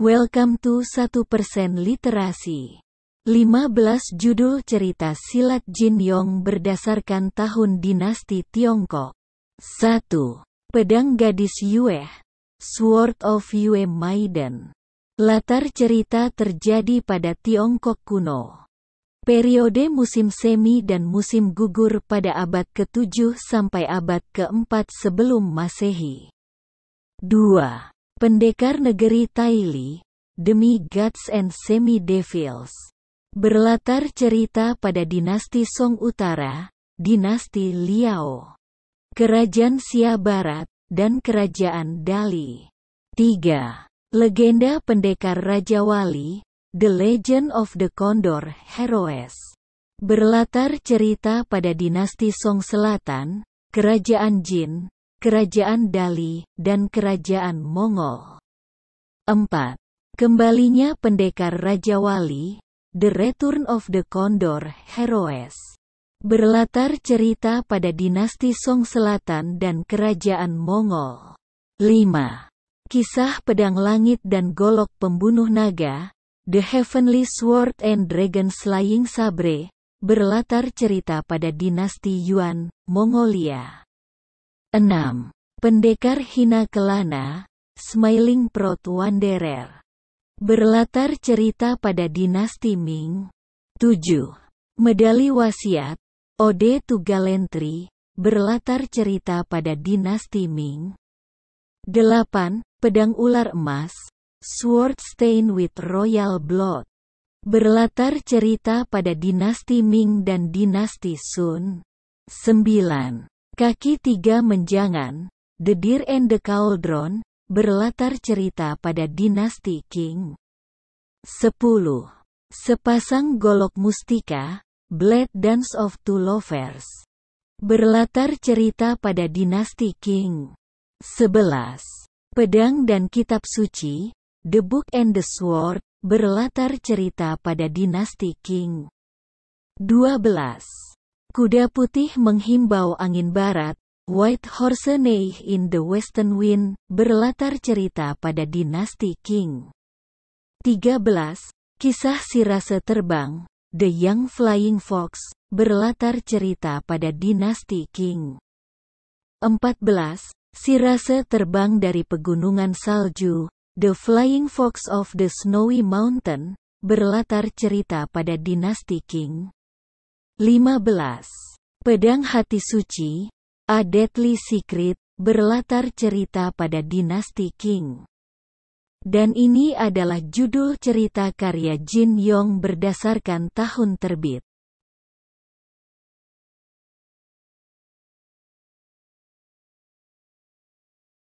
Welcome to 1% Literasi. 15 judul cerita silat Jin Yong berdasarkan tahun dinasti Tiongkok. 1. Pedang Gadis Yue, Sword of Yue Maiden. Latar cerita terjadi pada Tiongkok kuno. Periode musim semi dan musim gugur pada abad ke-7 sampai abad ke-4 sebelum Masehi. 2. Pendekar negeri Tayli, Demi Gods and Semi-Devils. Berlatar cerita pada dinasti Song Utara, dinasti Liao, Kerajaan Xia Barat, dan Kerajaan Dali. 3. Legenda Pendekar Raja Wali, The Legend of the Condor Heroes. Berlatar cerita pada dinasti Song Selatan, Kerajaan Jin, Kerajaan Dali, dan Kerajaan Mongol. 4. Kembalinya Pendekar Raja Wali, The Return of the Condor Heroes. Berlatar cerita pada dinasti Song Selatan dan Kerajaan Mongol. 5. Kisah Pedang Langit dan Golok Pembunuh Naga, The Heavenly Sword and Dragon Slaying Sabre. Berlatar cerita pada dinasti Yuan, Mongolia. 6. Pendekar Hina Kelana, Smiling Proud Wanderer. Berlatar cerita pada dinasti Ming. 7. Medali Wasiat, Ode to Gallantry. Berlatar cerita pada dinasti Ming. 8. Pedang Ular Emas, Sword Stained with Royal Blood. Berlatar cerita pada dinasti Ming dan dinasti Sun. 9. Kaki Tiga Menjangan, The Deer and the Cauldron. Berlatar cerita pada dinasti Qing. 10. Sepasang Golok Mustika, Blade Dance of Two Lovers. Berlatar cerita pada dinasti Qing. 11. Pedang dan Kitab Suci, The Book and the Sword. Berlatar cerita pada dinasti Qing. 12. Kuda Putih Menghimbau Angin Barat, White Horse Neigh in the Western Wind. Berlatar cerita pada dinasti Qing. 13. Kisah Sirase Terbang, The Young Flying Fox. Berlatar cerita pada dinasti Qing. 14. Sirase Terbang dari Pegunungan Salju, The Flying Fox of the Snowy Mountain. Berlatar cerita pada dinasti Qing. 15. Pedang Hati Suci, A Deadly Secret. Berlatar cerita pada dinasti Qing. Dan ini adalah judul cerita karya Jin Yong berdasarkan tahun terbit.